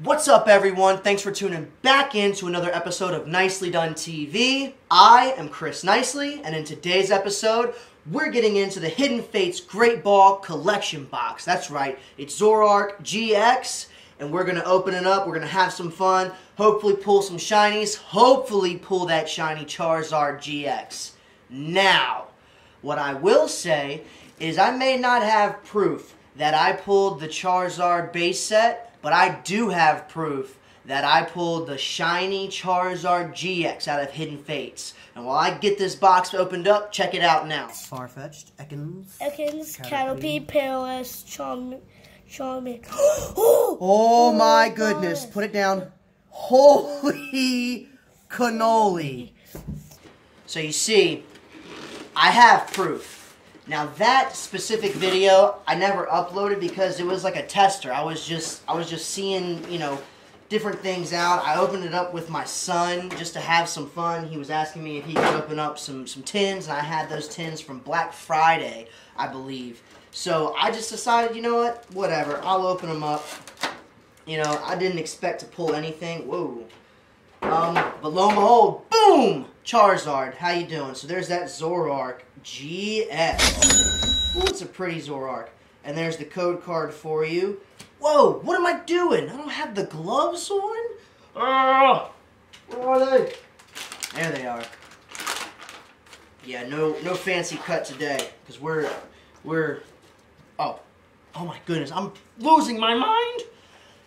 What's up, everyone? Thanks for tuning back in to another episode of Nicely Done TV. I am Chris Nicely, and in today's episode, we're getting into the Hidden Fates Great Ball Collection Box. That's right, it's Zoroark GX, and we're going to open it up. We're going to have some fun, hopefully pull some shinies, hopefully pull that shiny Charizard GX. Now, what I will say is I may not have proof that I pulled the Charizard base set, but I do have proof that I pulled the shiny Charizard GX out of Hidden Fates. And while I get this box opened up, check it out now. Farfetched, Ekans, Caterpie, Paras, Charmander. Oh my goodness, put it down. Holy cannoli. So you see, I have proof. Now that specific video I never uploaded because it was like a tester. I was just seeing, you know, different things out. I opened it up with my son just to have some fun. He was asking me if he could open up some tins, and I had those tins from Black Friday, I believe. So I just decided, you know what, whatever, I'll open them up. You know, I didn't expect to pull anything. Whoa. But lo and behold, boom! Charizard, how you doing? So there's that Zoroark GX. Ooh, it's a pretty Zoroark. And there's the code card for you. Whoa, what am I doing? I don't have the gloves on? Where are they? There they are. Yeah, no fancy cut today, because we're oh my goodness, I'm losing my mind.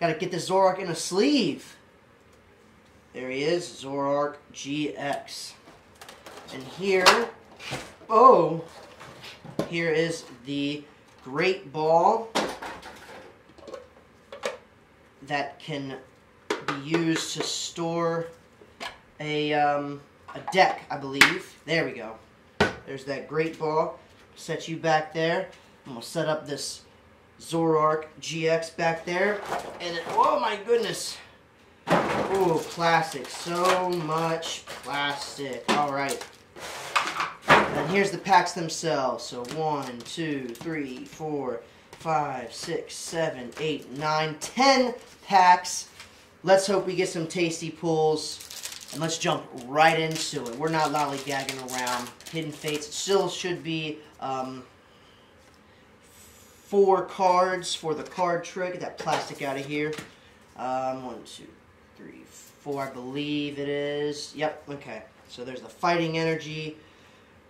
Gotta get this Zoroark in a sleeve. There he is, Zoroark GX. And here, oh, here is the Great Ball that can be used to store a deck, I believe. There we go. There's that Great Ball. Set you back there. I'm going to set up this Zoroark GX back there. And then, oh my goodness. Ooh, plastic. So much plastic. Alright. And here's the packs themselves. So 1, 2, 3, 4, 5, 6, 7, 8, 9, 10 packs. Let's hope we get some tasty pulls. And let's jump right into it. We're not lollygagging around. Hidden Fates. It still should be 4 cards for the card trick. Get that plastic out of here. 1, 2, 3, 4, I believe it is. Yep, okay. So there's the Fighting Energy,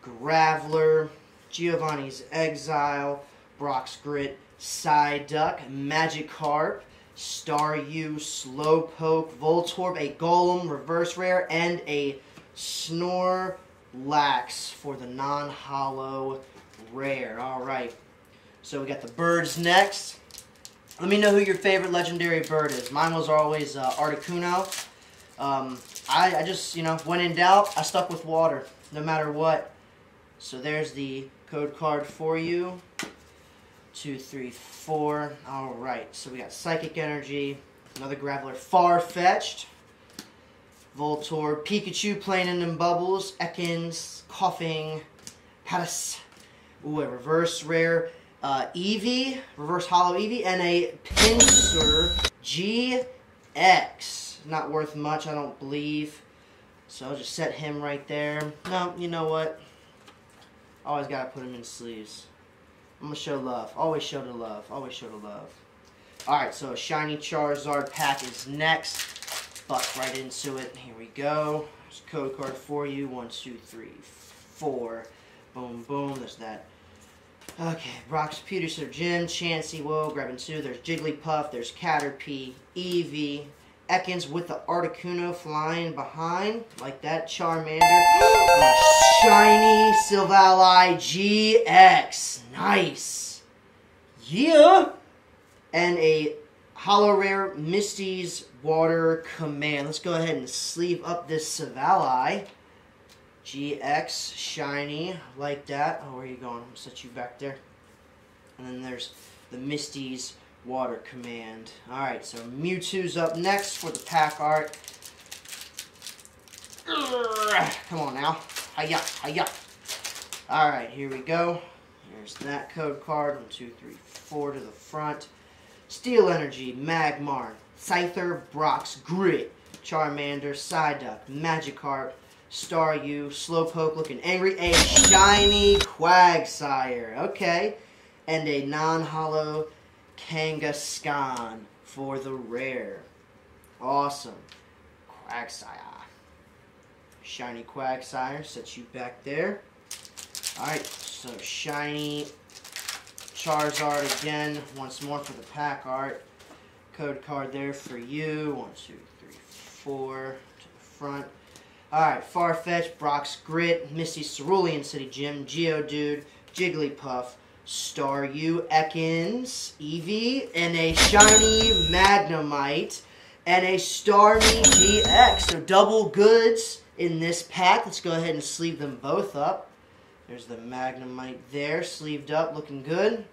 Graveler, Giovanni's Exile, Brock's Grit, Psyduck, Magikarp, Staryu, Slowpoke, Voltorb, a Golem, Reverse Rare, and a Snorlax for the non-hollow rare. Alright, so we got the birds next. Let me know who your favorite legendary bird is. Mine was always Articuno. I just, you know, when in doubt, I stuck with water, no matter what. So there's the code card for you. 2, 3, 4. All right. So we got Psychic Energy, another Graveler, Farfetched, Voltorb, Pikachu playing in them bubbles, Ekans, coughing, Paras. Ooh, a reverse rare. Eevee, reverse hollow Eevee, and a Pinsir GX. Not worth much, I don't believe. So I'll just set him right there. No, you know what? Always gotta put him in sleeves. I'm gonna show love. Always show the love. Always show the love. Alright, so a shiny Charizard pack is next. Buck right into it. Here we go. There's a code card for you. 1, 2, 3, 4. Boom, boom. There's that. Okay, Brock's Pewter Gym, Chansey, whoa, grabbing 2. There's Jigglypuff, there's Caterpie, Eevee, Ekans with the Articuno flying behind, like that, Charmander, shiny Silvally GX, nice, yeah, and a hollow rare Misty's Water Command. Let's go ahead and sleeve up this Silvally GX, shiny, like that. Oh, where are you going? I'm going to set you back there. And then there's the Misty's Water Command. Alright, so Mewtwo's up next for the pack art. Urgh, come on now. Hiya, hiya. Alright, here we go. There's that code card. 1, 2, 3, 4 to the front. Steel Energy, Magmar, Scyther, Brock's Grit, Charmander, Psyduck, Magikarp, Staryu, Slowpoke looking angry, a shiny Quagsire, okay, and a non-hollow Kangaskhan for the rare. Awesome. Quagsire. Shiny Quagsire sets you back there. Alright, so shiny Charizard again, once more for the pack art. Code card there for you. 1, 2, 3, 4 to the front. Alright, Farfetched, Brock's Grit, Misty Cerulean City Gym, Geodude, Jigglypuff, Staryu, Ekans, Eevee, and a shiny Magnemite, and a Starmie GX. So double goods in this pack. Let's go ahead and sleeve them both up. There's the Magnemite there, sleeved up, looking good.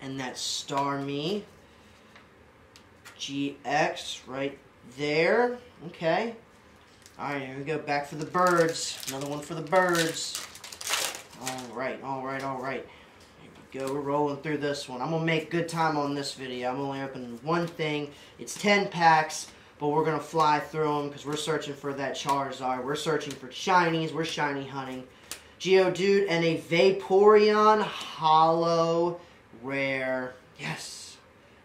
And that Starmie GX right there. Okay. Alright, here we go. Back for the birds. Another one for the birds. Alright, alright, alright. Here we go. We're rolling through this one. I'm going to make good time on this video. I'm only opening one thing. It's 10 packs, but we're going to fly through them because we're searching for that Charizard. We're searching for shinies. We're shiny hunting. Geodude and a Vaporeon hollow rare. Yes,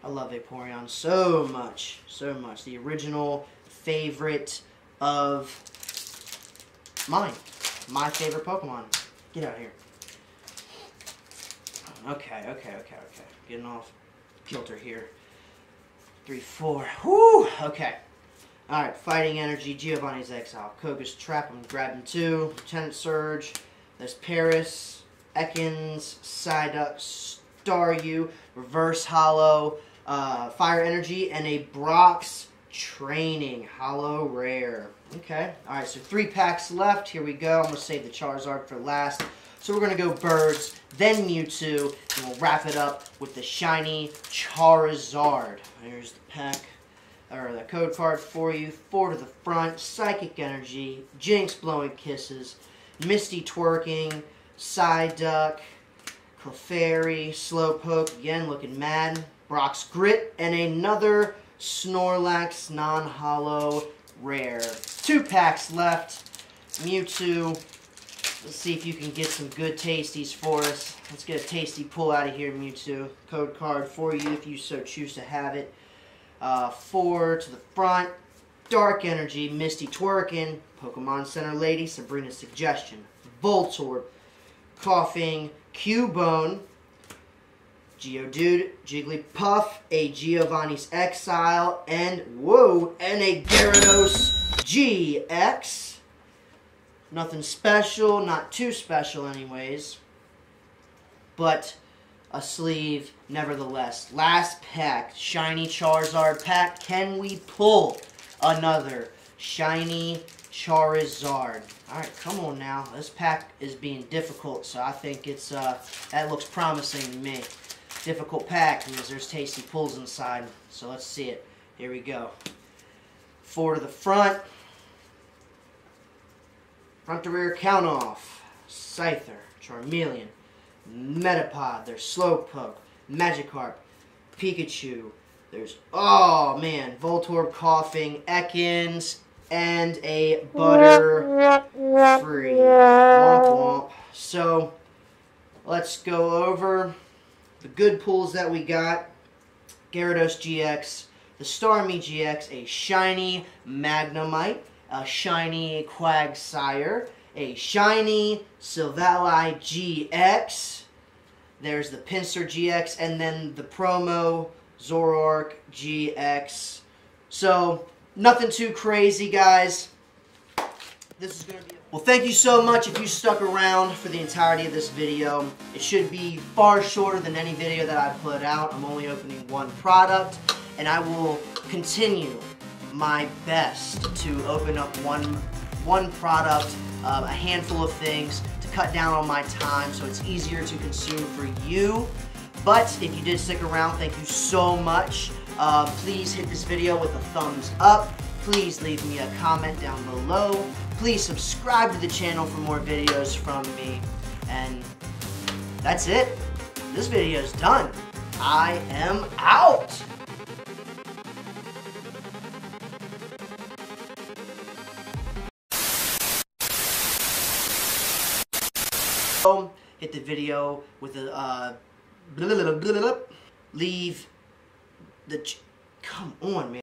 I love Vaporeon so much, so much. The original favorite of mine. My favorite Pokemon. Get out of here. Okay, okay, okay, okay. Getting off kilter here. 3, 4. Whoo! Okay. Alright, Fighting Energy, Giovanni's Exile. Koga's Trap, I'm grabbing 2. Lieutenant Surge. There's Paras, Ekans, Psyduck, Staryu, Reverse Hollow, Fire Energy, and a Brock's Training hollow rare. Okay. Alright, so 3 packs left. Here we go. I'm going to save the Charizard for last. So we're going to go Birds, then Mewtwo, and we'll wrap it up with the shiny Charizard. Here's the pack, or the code card for you. 4 to the front, Psychic Energy, Jinx Blowing Kisses, Misty Twerking, Psyduck, Clefairy, Slowpoke, again looking mad, Brock's Grit, and another Snorlax non-hollow rare. 2 packs left. Mewtwo, let's see if you can get some good tasties for us. Let's get a tasty pull out of here, Mewtwo. Code card for you if you so choose to have it. 4 to the front. Dark Energy, Misty Twerking, Pokemon Center Lady, Sabrina's Suggestion, Voltorb, Coughing, Cubone, Geodude, Jigglypuff, a Giovanni's Exile, and whoa, and a Gyarados GX. Nothing special, not too special anyways, but a sleeve nevertheless. Last pack, shiny Charizard pack. Can we pull another shiny Charizard? Alright, come on now. This pack is being difficult, so I think it's, that looks promising to me. Difficult pack because there's tasty pulls inside. So let's see it. Here we go. 4 to the front. Front to rear count off. Scyther, Charmeleon, Metapod, there's Slowpoke, Magikarp, Pikachu. There's, oh man, Voltorb, Coughing, Ekans, and a Butterfree. Womp womp. So, let's go over the good pulls that we got. Gyarados GX, the Starmie GX, a shiny Magnemite, a shiny Quagsire, a shiny Silvally GX. There's the Pinsir GX, and then the promo Zoroark GX. So, nothing too crazy, guys. This is going to be... Well, thank you so much if you stuck around for the entirety of this video. It should be far shorter than any video that I put out. I'm only opening one product, and I will continue my best to open up one product, a handful of things, to cut down on my time so it's easier to consume for you. But if you did stick around, thank you so much. Please hit this video with a thumbs up. Please leave me a comment down below. Please subscribe to the channel for more videos from me. And that's it. This video is done. I am out. Hit the video with a leave the come on, man.